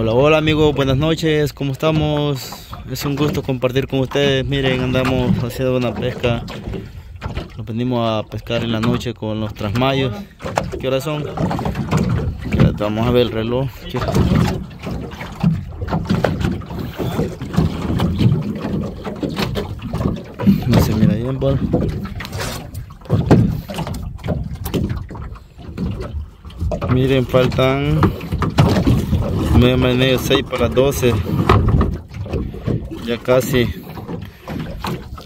Hola, hola amigos, buenas noches, ¿cómo estamos? Es un gusto compartir con ustedes. Miren, andamos haciendo una pesca. Nos venimos a pescar en la noche con los trasmayos. ¿Qué horas son? Vamos a ver el reloj. No se mira bien, ¿vale? Miren, faltan 6 para las 12. Ya casi.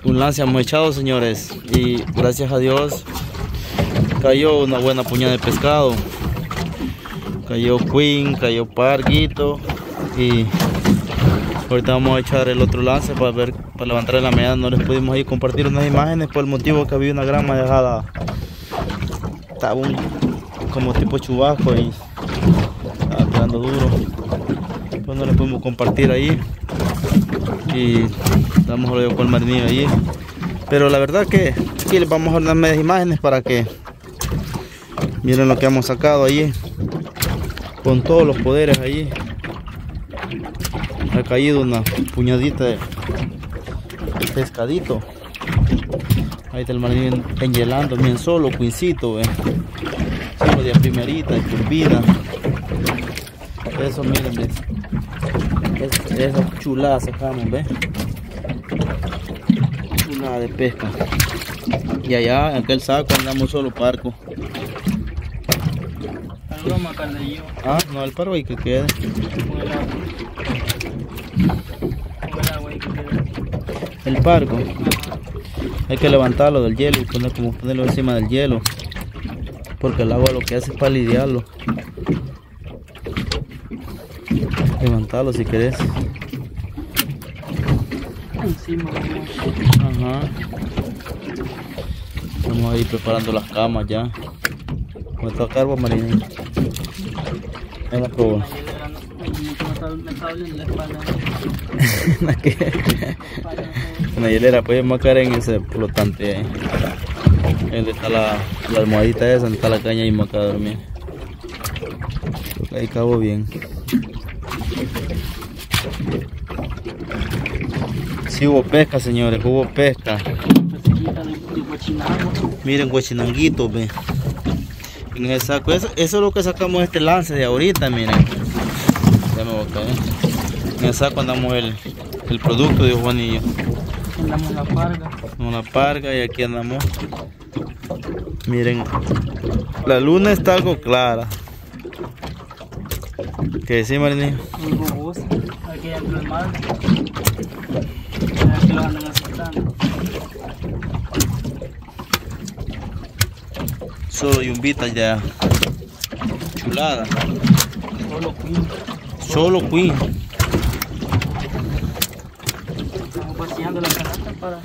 Un lance hemos echado, señores. Y gracias a Dios cayó una buena puñada de pescado. Cayó queen, cayó parguito. Y ahorita vamos a echar el otro lance para ver, para levantar en la medida. No les pudimos ahí compartir unas imágenes por el motivo que había una gran marejada. Estaba como tipo chubasco y estaba pegando duro, pues no les pudimos compartir ahí y estamos luego con el marinillo allí, pero la verdad que aquí les vamos a dar unas imágenes para que miren lo que hemos sacado allí con todos los poderes. Allí ha caído una puñadita de pescadito. Ahí está el marinillo engelando bien solo, quincito, solo de primerita, de turbina. Eso miren, ¿ves? Esa chulada sacamos, ¿ves? Chulada de pesca. Y allá en aquel saco andamos solo parco. Ah, no, el paro ahí que quede. El pargo hay que levantarlo del hielo y ponerlo encima del hielo, porque el agua lo que hace es palidearlo. Levantarlo si querés. Encima. Ajá. Estamos ahí preparando las camas ya. Nuestro carbo marino. Es la prueba. Una hielera, pues vamos a caer en ese flotante ahí. Donde está la almohadita esa, donde está la caña y me acaba de dormir. Ahí cabo bien. Sí hubo pesca, señores, hubo pesca. Miren, guachinanguito, ve. En ese saco, eso es lo que sacamos este lance de ahorita, miren. Ya me voy a caer. En el saco andamos el producto de Juanillo. Andamos la parga. Una parga y aquí andamos. Miren, la luna está algo clara. ¿Qué decís, Marinillo? Muy bobosa, aquí dentro del mar. Aquí los andan asustando. Solo yumbitas ya. Chulada. Solo queen. Solo queen. Estamos paseando la canasta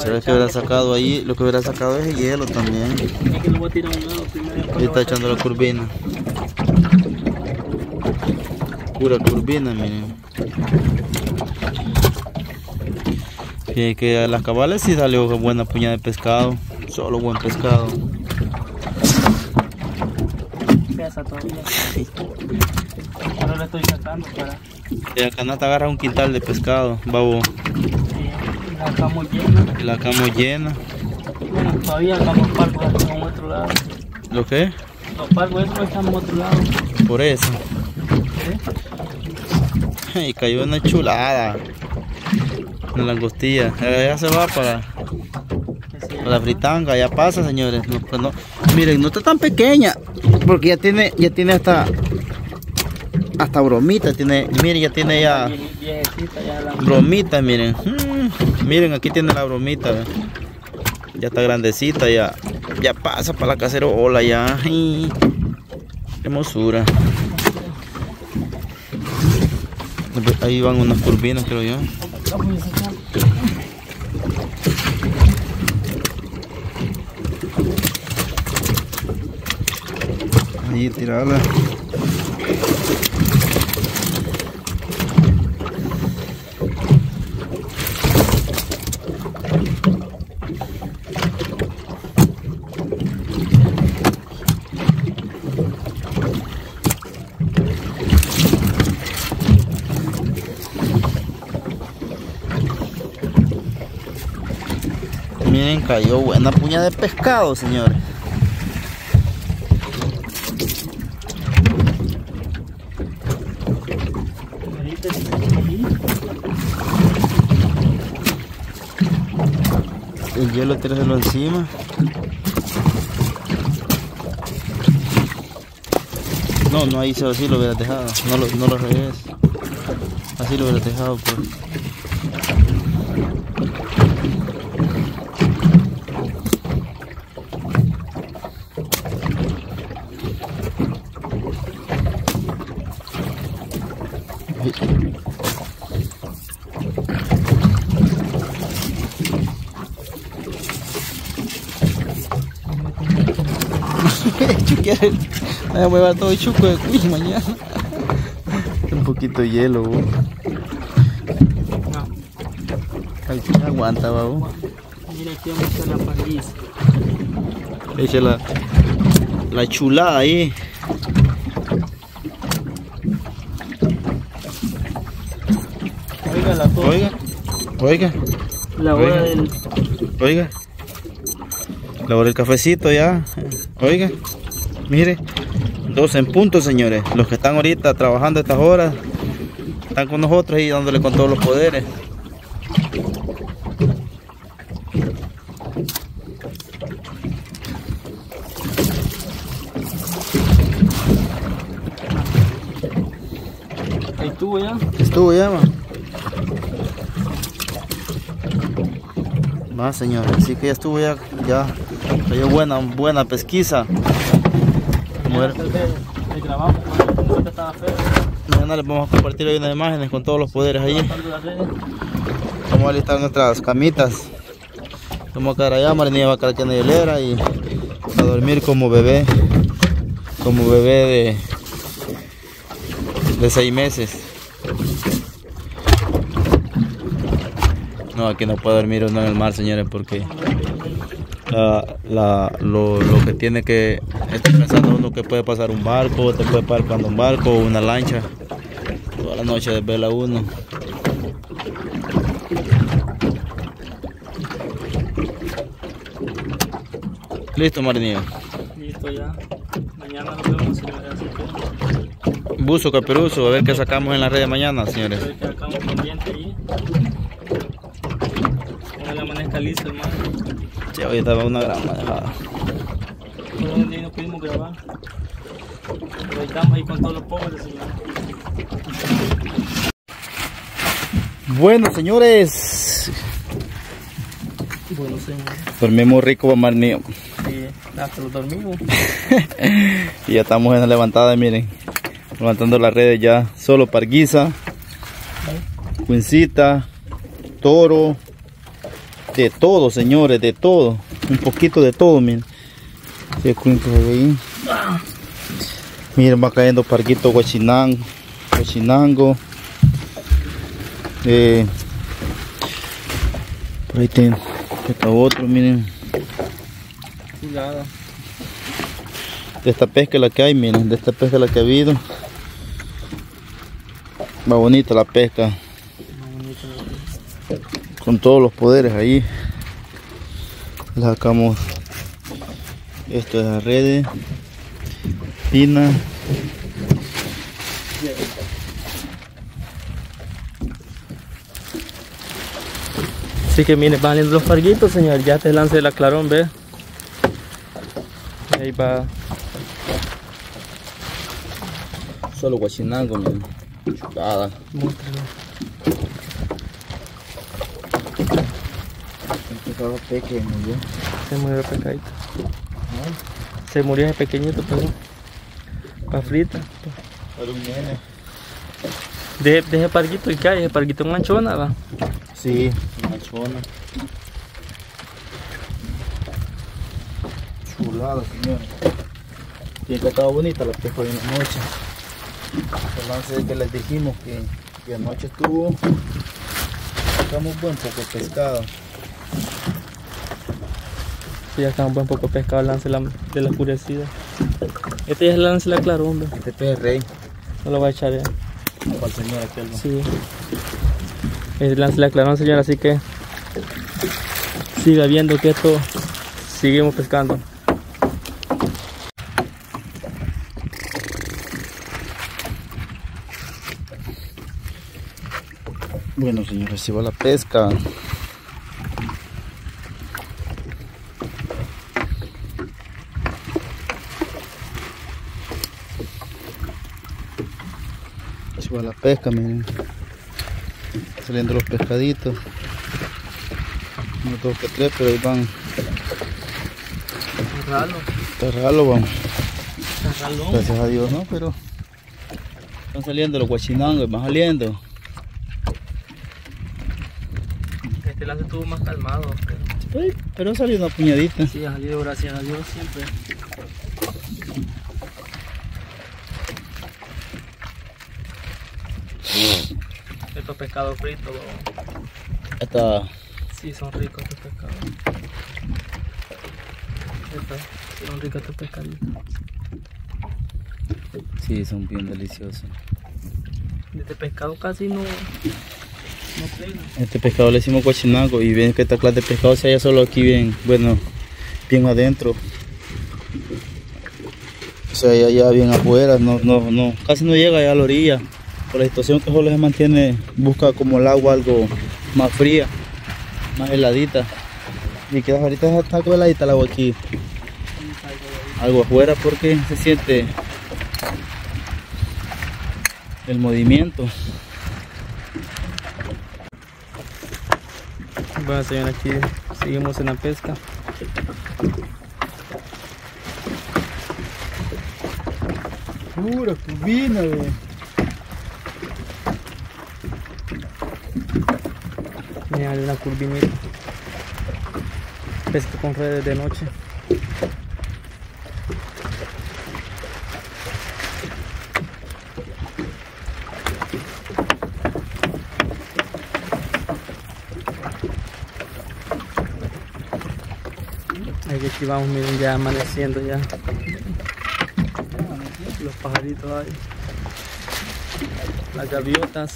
¿Sabes que hubiera sacado ahí? Lo que hubiera sacado es el hielo también. Es que lo voy a tirar a un lado primero. Ahí está echando la curvina. Pura curvina, miren. Y que a las cabales sí salió buena puñada de pescado. Solo buen pescado. Pesa todavía. Ahora lo estoy sacando para. Y la canasta agarra un quintal de pescado, babo. La cama llena. La cama llena. Bueno, todavía andamos parcos en otro lado. ¿Lo qué? Los parcos estos están en otro lado. Por eso. ¿Qué? Y cayó una chulada. Una langostilla. Ya se va para la fritanga. Ya pasa, señores. No, miren, no está tan pequeña. Porque ya tiene hasta bromita. Tiene, miren, ya tiene viejecita, ya la bromita, miren. Miren, aquí tiene la bromita, ¿ve? Ya está grandecita, ya pasa para la cacerola, ya. Ay, hermosura. Ahí van unas curvinas, creo yo. Ahí, tirala. Miren, cayó buena puña de pescado, señores. El hielo tíraselo encima. No, no, ahí así lo hubiera dejado. No lo regreses. Así lo hubiera dejado, pues. Chuquear, me voy a llevar todo el chuco de cuy mañana. Un poquito de hielo, bo. No. Ay, no aguanta, babo. Mira, aquí vamos a la parrilla. Echa la chulada ahí. Oiga la cosa. Oiga. La hora del... Oiga. La hora del cafecito ya. Oiga. Mire, 12 en punto, señores. Los que están ahorita trabajando estas horas están con nosotros y dándole con todos los poderes. Ahí estuvo ya. Man. Va, señores, así que ya estuvo ya. Ya cayó buena pesquisa. Mañana les vamos a compartir hoy unas imágenes con todos los poderes allí. Vamos a listar nuestras camitas. Vamos a quedar allá, Marinilla va a quedar aquí en la hielera y a dormir como bebé. Como bebé de 6 meses. No, aquí no puede dormir uno en el mar, señores, porque lo que tiene que... Estoy pensando uno que puede pasar un barco, te puede pasar cuando un barco o una lancha. Toda la noche desvela uno. Listo, Marinillo. Listo ya. Mañana nos vemos, señores. Buzo, caperuzo, a ver qué sacamos en la red de mañana, señores. A ver qué sacamos pendiente ahí. Ojalá amanezca listo, hermano. Che, hoy estaba una gran manejada. Ahí no pudimos grabar, pero estamos ahí con todos los pobres, señores. Bueno, señores, dormimos rico, Marnillo. Sí, hasta lo dormimos. Y ya estamos en la levantada, miren, levantando las redes ya. Solo parguiza, cuincita, toro, de todo, señores, de todo, un poquito de todo, miren. Se cuenta de ahí. Miren, va cayendo parguito guachinango. Por ahí tengo otro, miren. De esta pesca la que hay, miren, de esta pesca la que ha habido. Va bonita la pesca. Con todos los poderes ahí. La sacamos. Esto es la red, pina. Así que miren, van saliendo los parguitos, señor. Ya te lance el aclarón, ve. Ahí va. Solo guachinango, miren. Chulada. Se murió pescadito. Se murió ese pequeñito, pero pa' frita. Para un nene. De ese parguito, ¿y qué hay? Ese parguito es manchona, ¿va? Sí, manchona. Chulada, señora. Tiene que estar bonita la pesca de la noche. El lance de que les dijimos que anoche estuvo. Sacamos buen poco de pescado. Ya está un buen poco de pescado, lance de la oscurecida. Este ya es el lance de la clarumba. Este pez es rey. No lo va a echar ya. Para el señor aquel. Sí. Es el lance de la clarumba, señor, así que siga viendo que esto seguimos pescando. Bueno, señores, se va la pesca. Se va la pesca, miren. Saliendo los pescaditos. No tengo que tres, pero ahí van. Está ralo. Está ralo, vamos. Está ralo. Gracias a Dios, ¿no? Pero están saliendo los guachinangos, van saliendo. Este lazo estuvo más calmado. Pero ha salido una puñadita. Sí, ha salido, gracias a Dios, siempre. Estos pescados fritos. Esta... Sí, son ricos estos pescados. Son ricos estos pescaditos. Sí, son bien deliciosos. Este pescado casi no plena. Este pescado le decimos guachinango, y ven que esta clase de pescado se halla solo aquí bien, bueno, bien adentro. O sea, ya bien afuera, casi no llega allá a la orilla. Por la situación que solo se mantiene, busca como el agua algo más fría, más heladita. Y que ahorita está algo heladita el agua aquí. Algo afuera porque se siente el movimiento. Bueno, señores, aquí seguimos en la pesca. Pura cubina, güey. Mira la curvinita. Pesca con redes de noche. Aquí vamos, miren, ya amaneciendo ya. Los pajaritos ahí. Las gaviotas.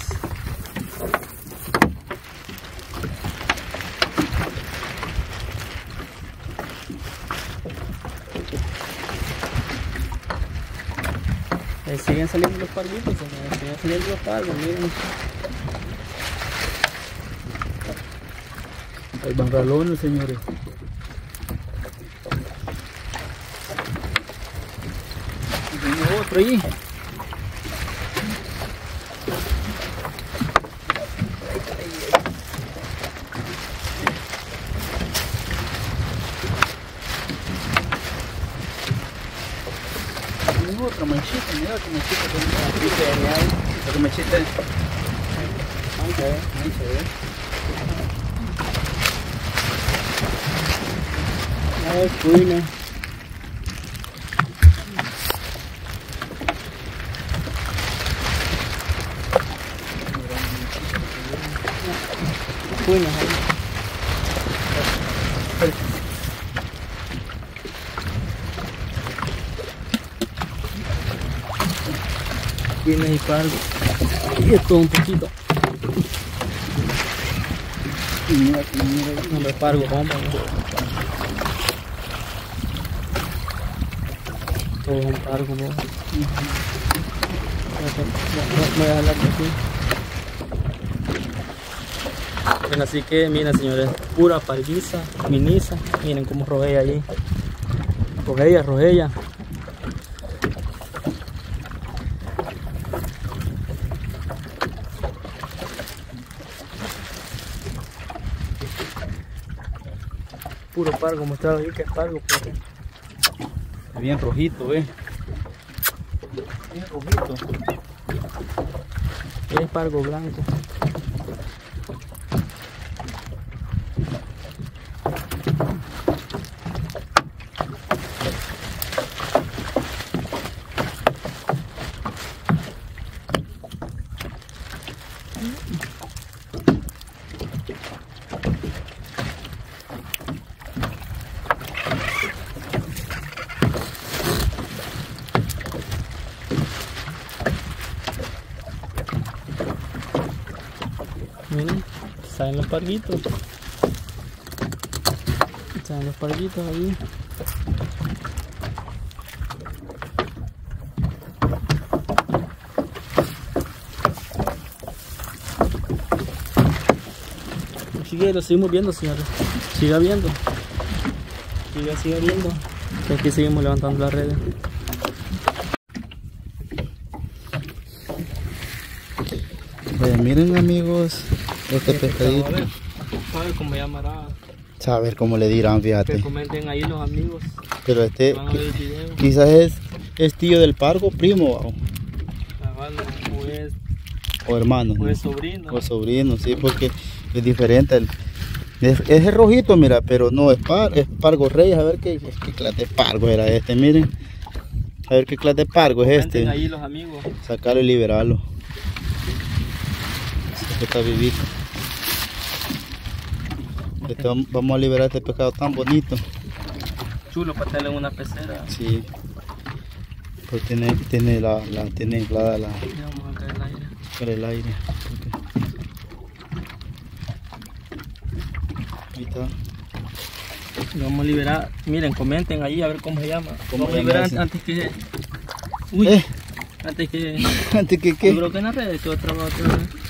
Ahí siguen saliendo los parguitos, señores. Siguen saliendo los pargos, miren. Ahí van galones, señores. Otro allí. Hay otra manchita, mira que manchita con una manchita. Ahí se ve. Ay, cuina. Bueno, ahí. Y pargo. Y esto un poquito. Y mira, no me pargo, vamos. Todo un pargo, vamos. Voy a jalar aquí. Bueno, así que miren, señores, pura parguiza, miniza, miren cómo rojea allí. Rojea. Puro pargo, mostrado ahí que es pargo, pero... Bien rojito, ve. Bien rojito. Es pargo blanco. Miren, salen los parguitos. Están los parguitos ahí. Así que lo seguimos viendo, señores. Siga viendo. Siga viendo. Y aquí seguimos levantando las redes. Pues miren, amigos, este pescadito. A ver cómo llamará. A ver cómo le dirán, fíjate. Que comenten ahí los amigos. Pero este quizás es tío del pargo, primo. ¿O? O hermano. O es sobrino. O sobrino, sí, porque es diferente. Es el rojito, mira, pero no, es pargo reyes. A ver qué clase de pargo era este, miren. A ver qué clase de pargo es este. Ahí los amigos. Sacarlo y liberarlo. Este está vivito. Este, vamos a liberar este pescado tan bonito. Chulo para tener una pecera. Sí. Pues tiene la tiene inflada la. Vamos a caer el aire. Por el aire. Ahí está. Lo vamos a liberar. Miren, comenten ahí a ver cómo se llama. Vamos a liberar antes que. Uy. Antes que. ¿Antes que qué? Yo creo que en las redes todo trabajo.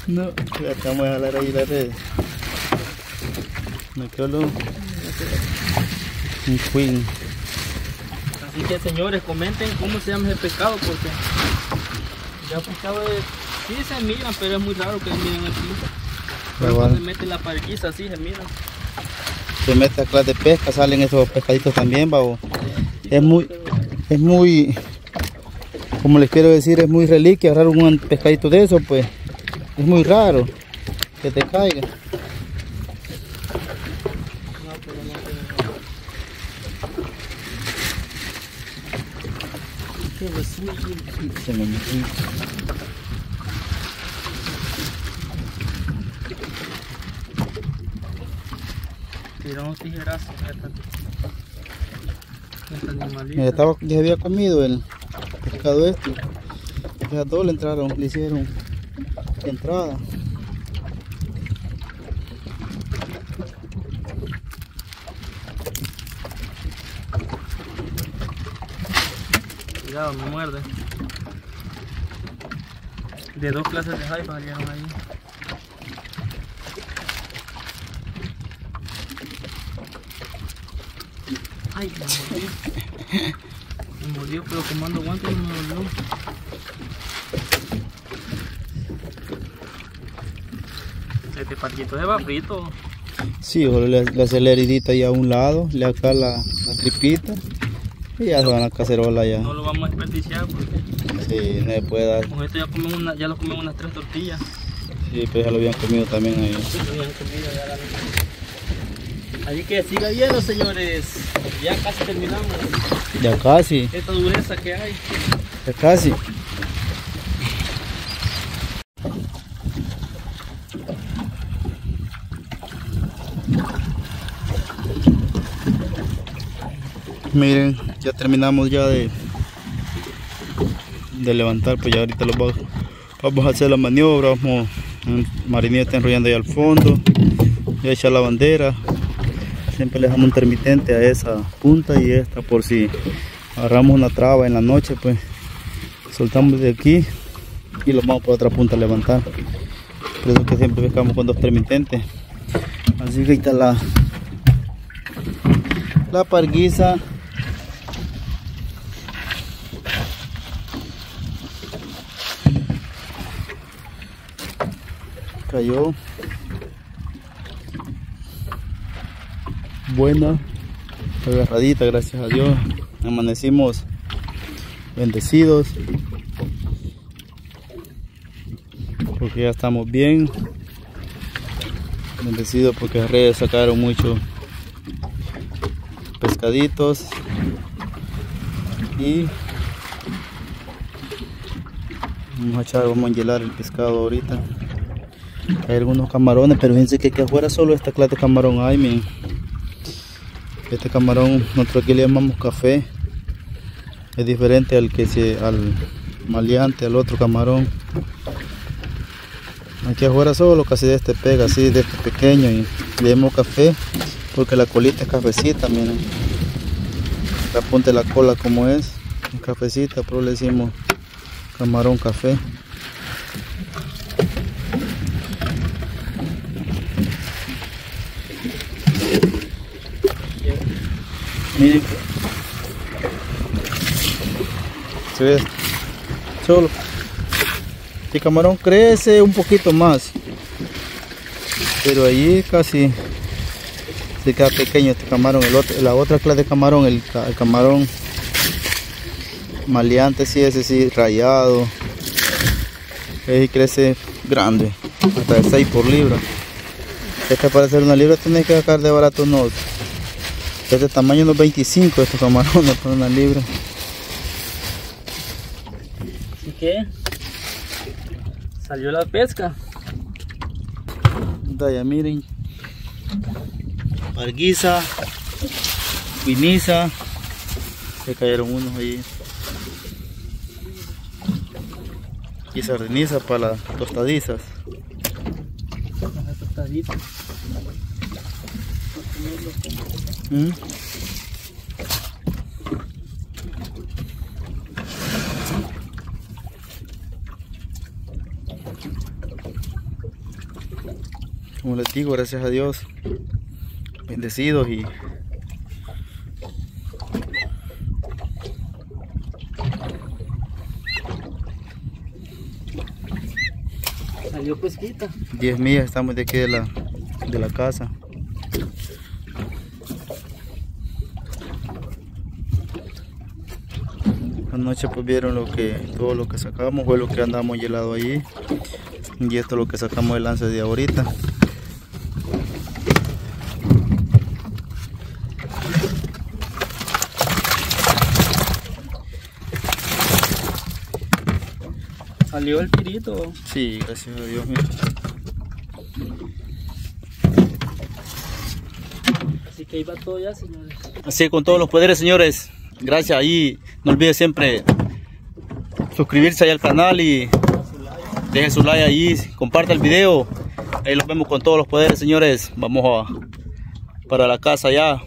No. Acá vamos a jalar ahí las redes. Me quedó un queen. Así que, señores, comenten cómo se llama ese pescado, porque ya pescado sí se miran, pero es muy raro que se miren aquí. Pero cuando se mete la parguiza, sí se miran. Se mete a clase de pesca, salen esos pescaditos también, babo. Sí, es muy, como les quiero decir, es muy reliquia, agarrar un pescadito de eso, pues es muy raro que te caiga. Se me metió. Tiramos tijerazos. Ya había comido el pescado este. Ya todos le entraron, le hicieron entrada. Cuidado, me muerde. De dos clases de jaiba salieron ahí. Ay, me mordió, pero tomando guantes no me mordió. Este parquito de barrito. Sí, le hace la heridita ahí a un lado, le acá la tripita. Y ya se van a cacerola ya. No lo vamos a desperdiciar porque... Sí, no se puede dar. Con esto ya lo comen unas 3 tortillas. Sí, pero ya lo habían comido también ahí. Sí, lo habían comido ya la... Así que siga viendo, señores. Ya casi terminamos. Ya casi. Esta dureza que hay. Ya casi. Miren, ya terminamos ya de levantar, pues ya ahorita vamos a hacer la maniobra, vamos, el marinero está enrollando ahí al fondo, ya echa la bandera, siempre le dejamos un intermitente a esa punta y esta por si agarramos una traba en la noche, pues soltamos de aquí y lo vamos por otra punta a levantar, por eso es que siempre pescamos con dos intermitentes, así que ahí está la parguiza. Cayó buena, agarradita, gracias a Dios. Amanecimos bendecidos porque ya estamos bien. Bendecidos porque las redes sacaron muchos pescaditos y vamos a hielar el pescado ahorita. Hay algunos camarones, pero fíjense que aquí afuera solo esta clase de camarón hay, miren. Este camarón, nosotros aquí le llamamos café. Es diferente al maleante, al otro camarón. Aquí afuera solo casi de este pega, así de este pequeño y le llamamos café. porque la colita es cafecita, miren, la punta de la cola como es cafecita, pero le decimos camarón café. Miren, se ve solo. El camarón crece un poquito más, pero allí casi se queda pequeño este camarón. La otra clase de camarón, el camarón maleante, sí, ese sí, rayado, y crece grande, hasta de 6 por libra. Este para hacer una libra tiene que sacar de barato unos, de este tamaño, unos 25 estos camarones para una libra. Así que salió la pesca. Ya miren, parguiza, guiniza, se cayeron unos ahí, y sardiniza para las tostadizas. Como les digo, gracias a Dios, bendecidos y salió pesquita. 10 millas estamos de aquí de la casa. Anoche pues vieron todo lo que sacamos, fue lo que andamos helado allí, y esto es lo que sacamos del lance de ahorita. Salió el pirito. Sí, gracias a Dios, mira. Así que ahí va todo ya, señores. Así con todos los poderes, señores. Gracias ahí. No olviden siempre suscribirse ahí al canal y dejen su like ahí. Comparta el video. Ahí los vemos con todos los poderes, señores. Vamos para la casa ya.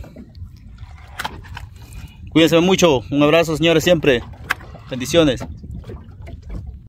Cuídense mucho. Un abrazo, señores, siempre. Bendiciones.